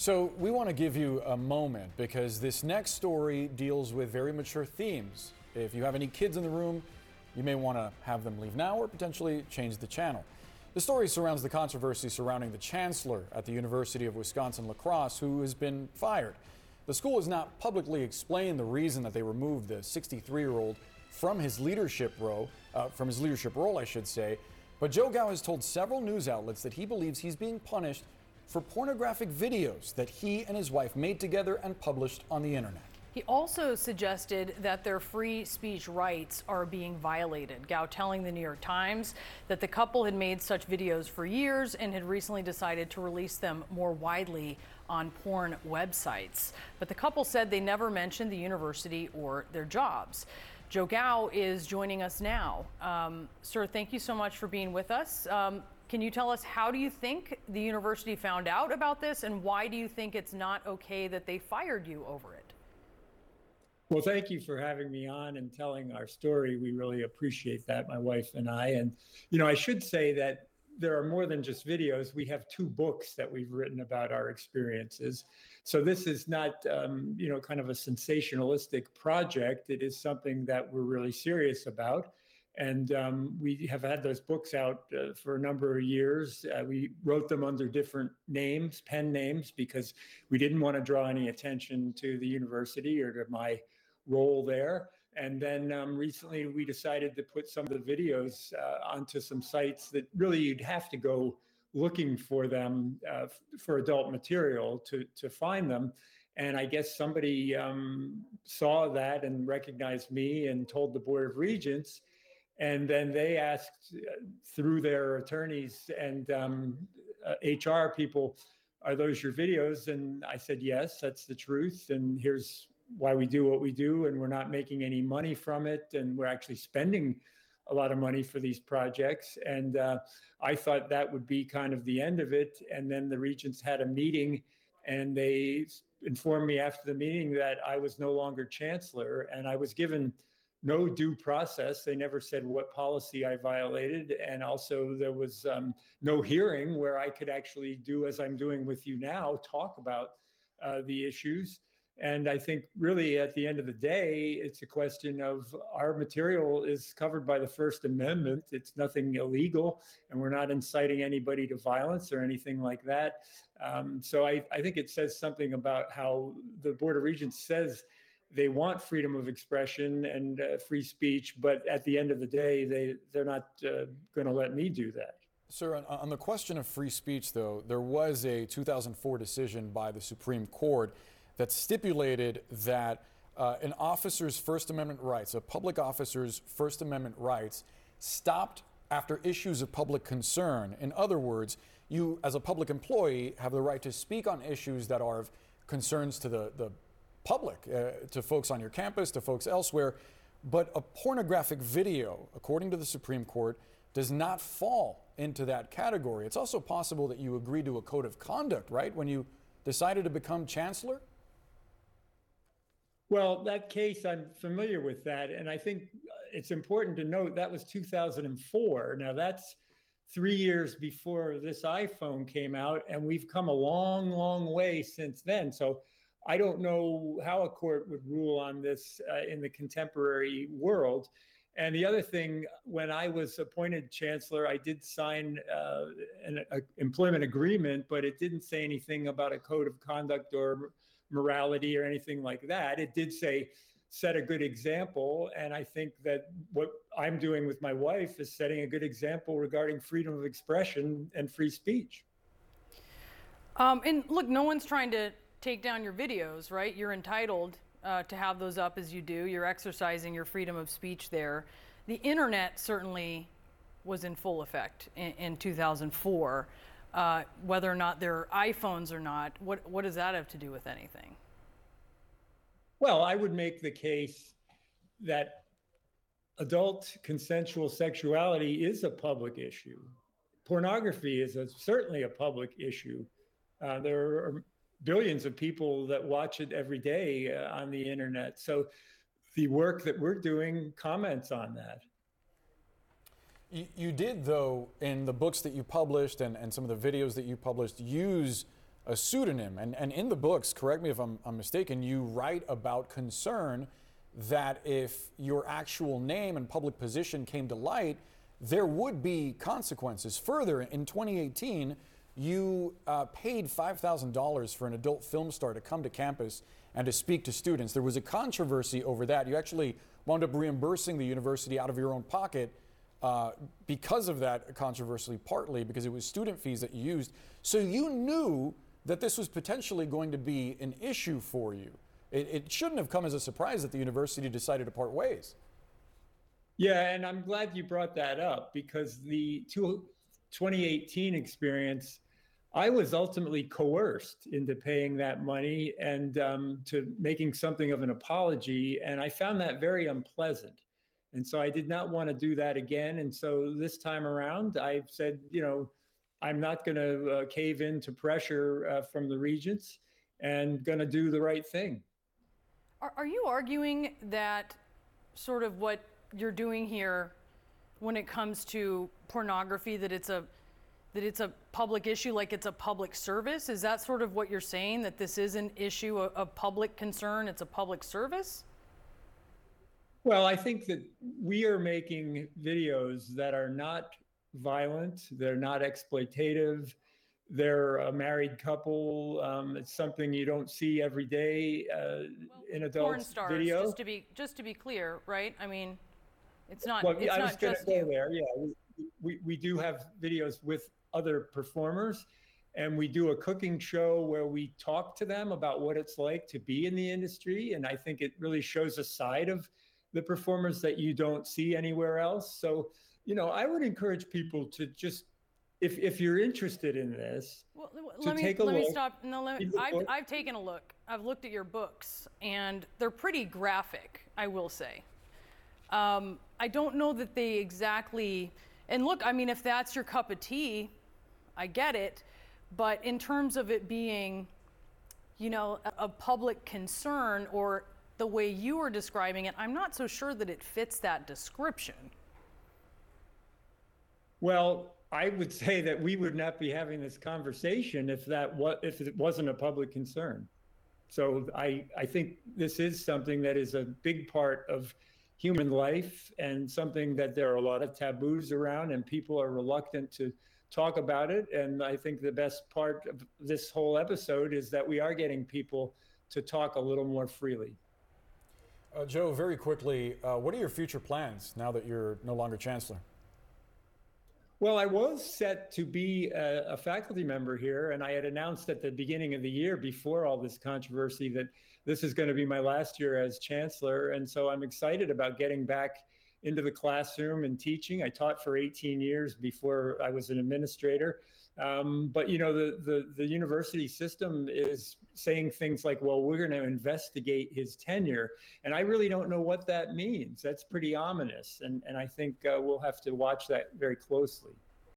So we want to give you a moment because this next story deals with very mature themes. If you have any kids in the room, you may want to have them leave now or potentially change the channel. The story surrounds the controversy surrounding the chancellor at the University of Wisconsin-La Crosse, who has been fired. The school has not publicly explained the reason that they removed the 63-year-old from his leadership role, But Joe Gow has told several news outlets that he believes he's being punished for pornographic videos that he and his wife made together and published on the internet. He also suggested that their free speech rights are being violated. Gow telling the New York Times that the couple had made such videos for years and had recently decided to release them more widely on porn websites. But the couple said they never mentioned the university or their jobs. Joe Gow is joining us now. Sir, thank you so much for being with us. Can you tell us, how do you think the university found out about this, and why do you think it's not okay that they fired you over it? Well, thank you for having me on and telling our story. We really appreciate that, my wife and I. And, you know, I should say that there are more than just videos. We have two books that we've written about our experiences. So this is not, kind of a sensationalistic project. It is something that we're really serious about. And we have had those books out for a number of years. We wrote them under different names, pen names, because we didn't want to draw any attention to the university or to my role there. And then recently we decided to put some of the videos onto some sites that really you'd have to go looking for them for adult material to find them. And I guess somebody saw that and recognized me and told the Board of Regents. And then they asked through their attorneys and HR people, are those your videos? And I said, yes, that's the truth. And here's why we do what we do, and we're not making any money from it, and we're actually spending a lot of money for these projects. And I thought that would be kind of the end of it. And then the Regents had a meeting, and they informed me after the meeting that I was no longer chancellor, and I was given no due process. They never said what policy I violated, and also there was no hearing where I could actually do as I'm doing with you now, talk about the issues. And I think really at the end of the day, it's a question of our material is covered by the First Amendment. It's nothing illegal, and we're not inciting anybody to violence or anything like that. So I think it says something about how the Board of Regents says they want freedom of expression and free speech, but at the end of the day, they're not going to let me do that. Sir, on the question of free speech, though, there was a 2004 decision by the Supreme Court that stipulated that an officer's First Amendment rights, a public officer's First Amendment rights, stopped after issues of public concern. In other words, you, as a public employee, have the right to speak on issues that are of concerns to the public, to folks on your campus, to folks elsewhere. But a pornographic video, according to the Supreme Court, does not fall into that category. It's also possible that you agreed to a code of conduct, right, when you decided to become chancellor? Well, that case, I'm familiar with that. And I think it's important to note that was 2004. Now, that's 3 years before this iPhone came out, and we've come a long, long way since then. So I don't know how a court would rule on this in the contemporary world. And the other thing, when I was appointed chancellor, I did sign an employment agreement, but it didn't say anything about a code of conduct or morality or anything like that. It did say, set a good example. And I think that what I'm doing with my wife is setting a good example regarding freedom of expression and free speech. And look, no one's trying to take down your videos, right? You're entitled to have those up as you do. You're exercising your freedom of speech there. The internet certainly was in full effect in 2004. Whether or not they're iPhones or not, what does that have to do with anything? Well, I would make the case that adult consensual sexuality is a public issue. Pornography is certainly a public issue. There are billions of people that watch it every day on the internet. So the work that we're doing comments on that. You did, though, in the books that you published and some of the videos that you published, use a pseudonym. And in the books, correct me if I'm mistaken, you write about concern that if your actual name and public position came to light, there would be consequences. Further, in 2018, you paid $5,000 for an adult film star to come to campus and to speak to students. There was a controversy over that. You actually wound up reimbursing the university out of your own pocket because of that controversy, partly because it was student fees that you used. So you knew that this was potentially going to be an issue for you. It shouldn't have come as a surprise that the university decided to part ways. Yeah, and I'm glad you brought that up, because the 2018 experience, I was ultimately coerced into paying that money and to making something of an apology. And I found that very unpleasant. And so I did not want to do that again. And so this time around, I said, you know, I'm not going to cave into pressure from the Regents and going to do the right thing. Are you arguing that sort of what you're doing here when it comes to pornography, that it's a public issue, like it's a public service? Is that sort of what you're saying, that this is an issue of public concern, it's a public service? Well, I think that we are making videos that are not violent, they're not exploitative, they're a married couple. It's something you don't see every day in adult porn stars, video. Just to be clear, right? I mean, it's not. Well, it's I was not gonna just go you. There. Yeah, we do have videos with other performers, and we do a cooking show where we talk to them about what it's like to be in the industry, and I think it really shows a side of the performers that you don't see anywhere else. So, you know, I would encourage people to just. If you're interested in this, well, let me stop. No, I've taken a look. I've looked at your books, and they're pretty graphic, I will say. I don't know that they exactly. And look, I mean, if that's your cup of tea, I get it. But in terms of it being, you know, a public concern, or the way you were describing it, I'm not so sure that it fits that description. Well, I would say that we would not be having this conversation if it wasn't a public concern. So I think this is something that is a big part of human life, and something that there are a lot of taboos around, and people are reluctant to talk about it. And I think the best part of this whole episode is that we are getting people to talk a little more freely. Joe, very quickly, what are your future plans now that you're no longer chancellor? Well, I was set to be a faculty member here, and I had announced at the beginning of the year, before all this controversy, that this is going to be my last year as chancellor. And so I'm excited about getting back into the classroom and teaching. I taught for 18 years before I was an administrator. But, you know, the university system is saying things like, well, we're going to investigate his tenure. And I really don't know what that means. That's pretty ominous. And I think we'll have to watch that very closely.